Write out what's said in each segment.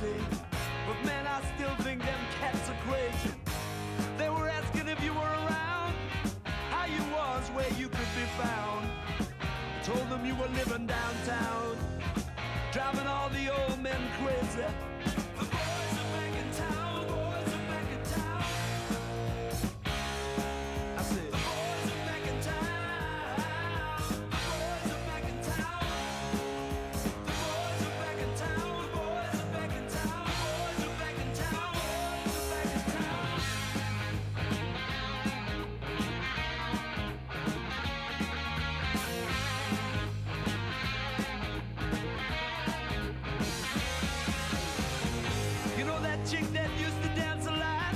crazy, but man, I still think them cats are crazy. They were asking if you were around, how you was, where you could be found. I told them you were living downtown, driving all the old men crazy. The boys are back in town, boys are back in town. I said, the boys are back in town, the boys are back in town. The boys are back in town, the boys are back in town, the boys are back in town, the boys are back in town. You know that chick that used to dance a lot?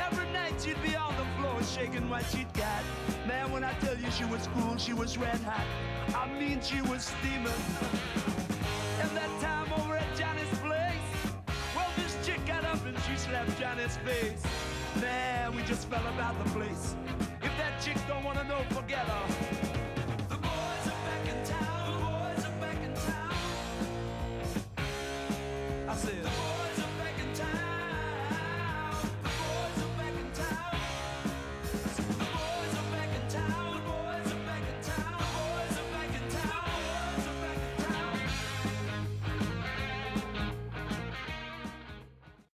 Every night she'd be on the floor shaking what she'd got. Man, when I tell you she was cool, she was red hot. I mean, she was steaming. And that time over at Johnny's place, well, this chick got up and she slapped Johnny's face. Man, we just fell about the place. If that chick don't wanna know, forget her.